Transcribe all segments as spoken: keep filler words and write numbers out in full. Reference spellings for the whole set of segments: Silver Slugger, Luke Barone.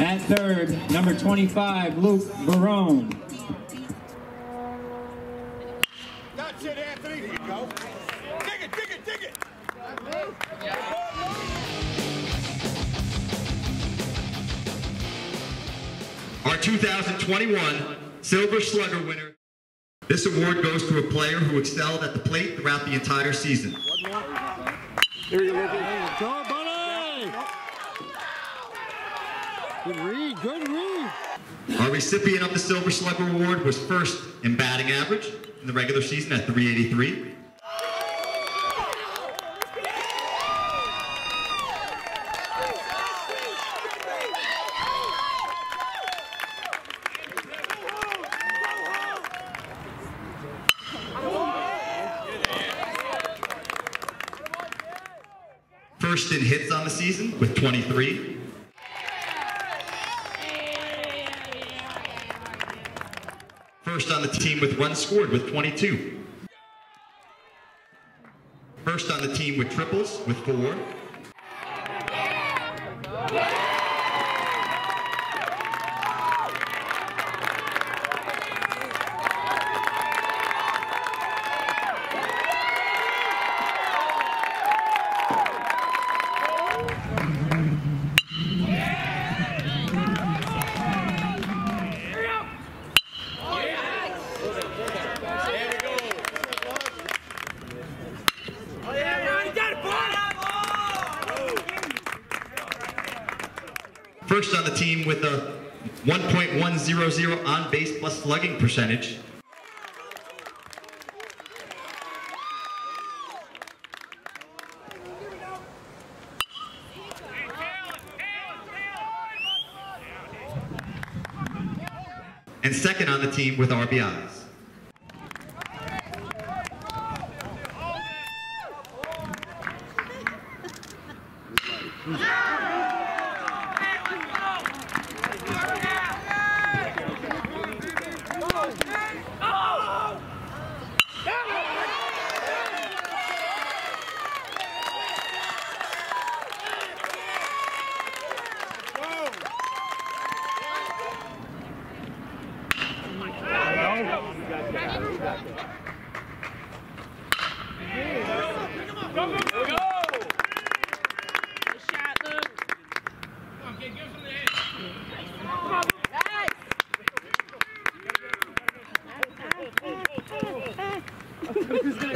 At third, number twenty-five, Luke Barone. That's it, Anthony. Here you go. Dig it, dig it, dig it. Our two thousand twenty-one Silver Slugger winner. This award goes to a player who excelled at the plate throughout the entire season. There you go. Go, buddy! Good read, good read. Our recipient of the Silver Slugger Award was first in batting average in the regular season at three eighty-three. First in hits on the season with twenty-three. First on the team with runs scored with twenty-two. First on the team with triples with four. First on the team with a one point one zero zero on-base plus slugging percentage. And second on the team with R B Is.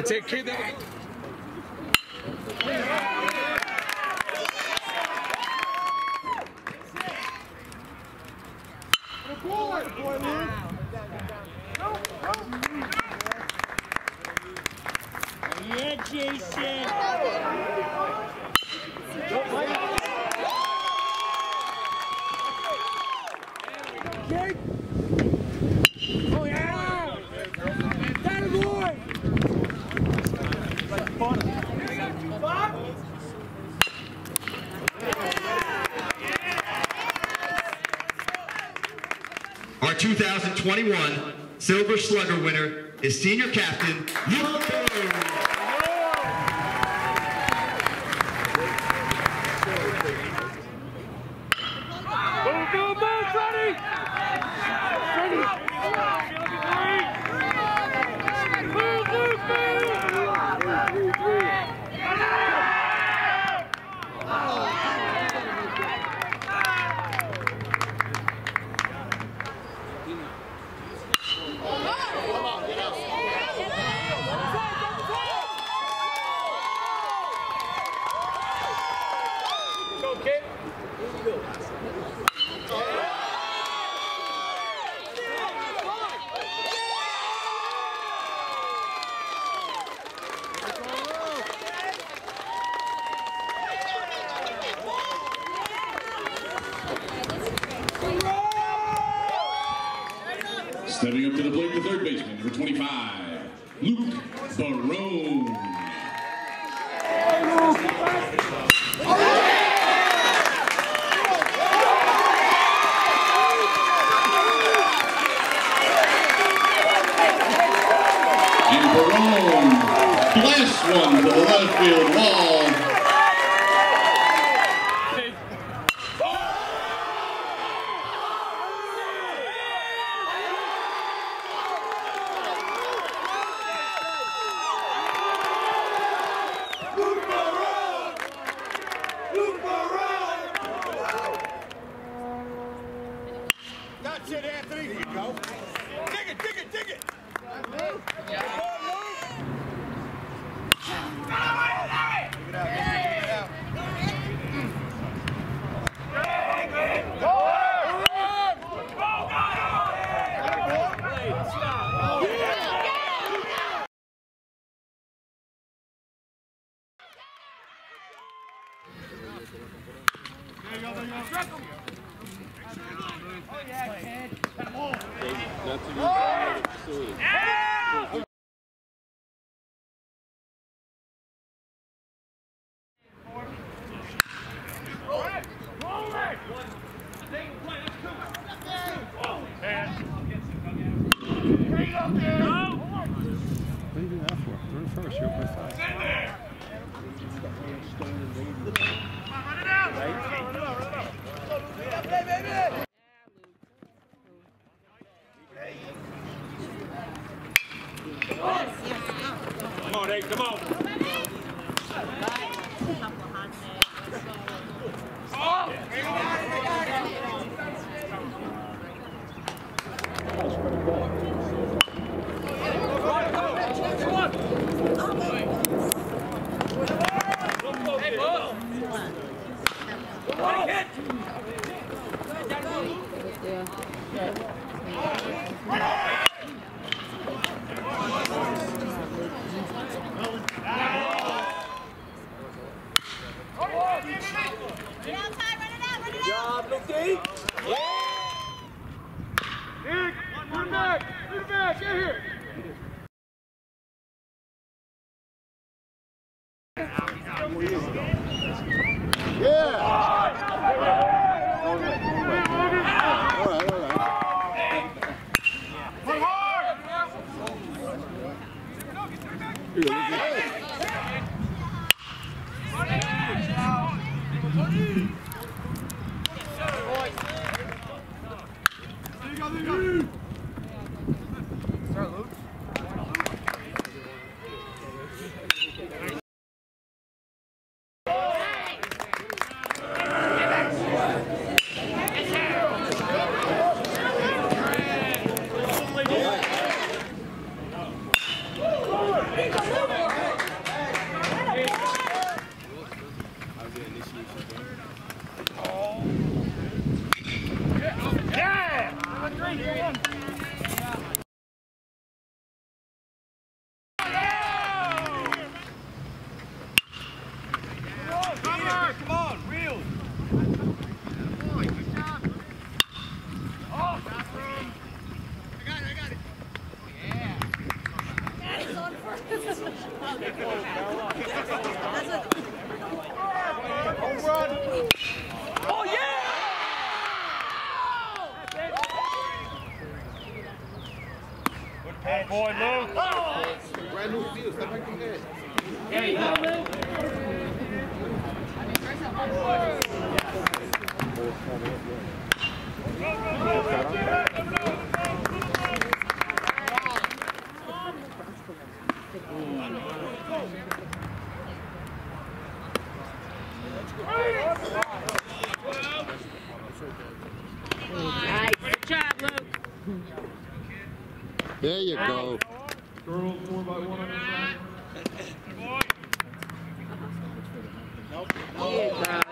Take care of that. Yeah, Jason. Our two thousand twenty-one Silver Slugger winner is senior captain Luke Barone. Stepping up to the plate, the third baseman, number twenty-five, Luke Barone. And Barone blasts one to the left field wall. Nope. Oh, yeah.